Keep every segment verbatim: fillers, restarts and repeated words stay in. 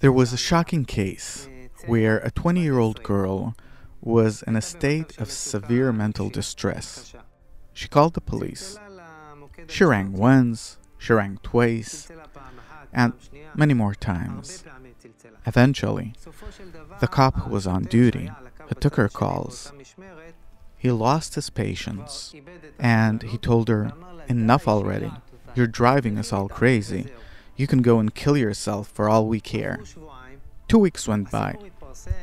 There was a shocking case where a twenty-year-old girl was in a state of severe mental distress. She called the police. She rang once, she rang twice, and many more times. Eventually, the cop who was on duty, who took her calls, he lost his patience, and he told her, "Enough already, you're driving us all crazy. You can go and kill yourself for all we care." Two weeks went by.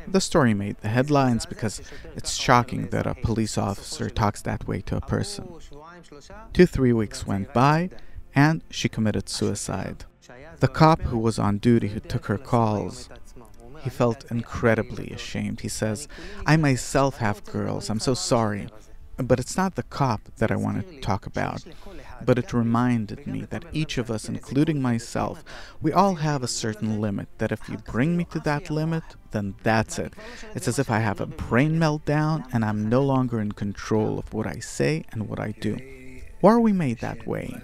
The story made the headlines because it's shocking that a police officer talks that way to a person. Two, three weeks went by, and she committed suicide. The cop who was on duty who took her calls, he felt incredibly ashamed. He says, "I myself have girls, I'm so sorry. But it's not the cop that I wanted to talk about, but it reminded me that each of us, including myself, we all have a certain limit, that if you bring me to that limit, then that's it. It's as if I have a brain meltdown and I'm no longer in control of what I say and what I do." Why are we made that way?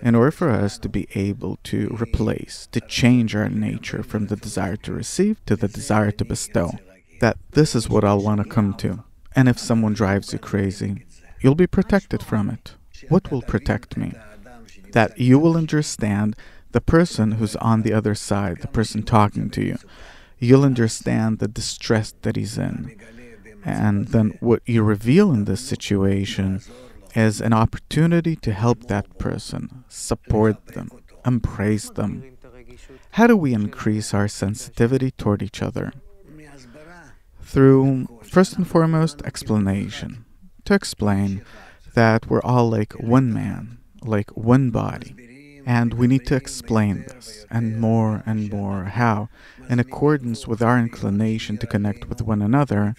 In order for us to be able to replace, to change our nature from the desire to receive to the desire to bestow. That this is what I'll want to come to. And if someone drives you crazy, you'll be protected from it. What will protect me? That you will understand the person who's on the other side, the person talking to you. You'll understand the distress that he's in. And then what you reveal in this situation is an opportunity to help that person, support them, embrace them. How do we increase our sensitivity toward each other? Through, first and foremost, explanation. To explain that we're all like one man, like one body, and we need to explain this, and more and more how, in accordance with our inclination to connect with one another,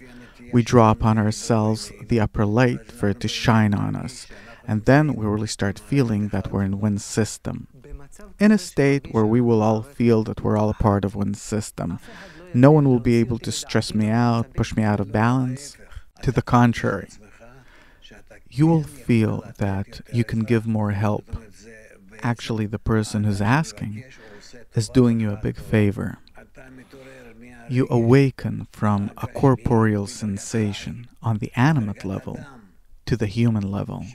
we draw upon ourselves the upper light for it to shine on us, and then we really start feeling that we're in one system. In a state where we will all feel that we're all a part of one system, no one will be able to stress me out, push me out of balance. To the contrary, you will feel that you can give more help. Actually, the person who's asking is doing you a big favor. You awaken from a corporeal sensation on the animate level to the human level.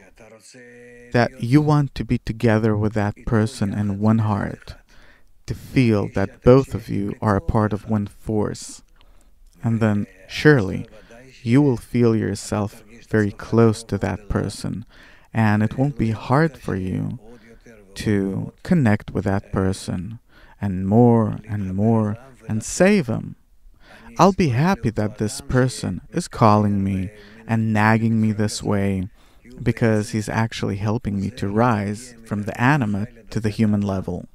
That you want to be together with that person in one heart. To feel that both of you are a part of one force. And then, surely, you will feel yourself very close to that person, and it won't be hard for you to connect with that person, and more and more, and save him. I'll be happy that this person is calling me and nagging me this way, because he's actually helping me to rise from the animate to the human level.